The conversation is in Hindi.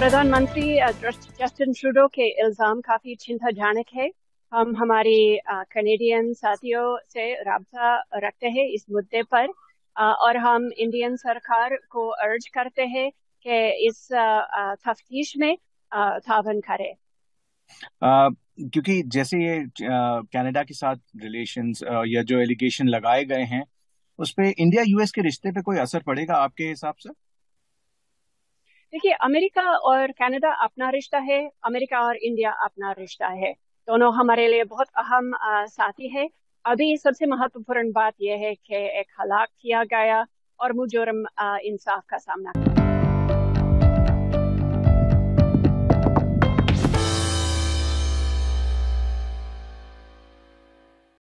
प्रधानमंत्री जस्टिन ट्रूडो के इल्जाम काफी चिंताजनक है। हम हमारे कनेडियन साथियों से राब्ता रखते हैं इस मुद्दे पर और हम इंडियन सरकार को अर्ज करते हैं कि इस तफ्तीश में ताबन करे, क्योंकि जैसे ये कनाडा के साथ रिलेशंस या जो एलिगेशन लगाए गए हैं उस पे इंडिया यूएस के रिश्ते पे कोई असर पड़ेगा आपके हिसाब से? देखिए, अमेरिका और कनाडा अपना रिश्ता है, अमेरिका और इंडिया अपना रिश्ता है, दोनों हमारे लिए बहुत अहम साथी है। अभी सबसे महत्वपूर्ण बात यह है कि एक हलाक किया गया और मुजरिम इंसाफ का सामना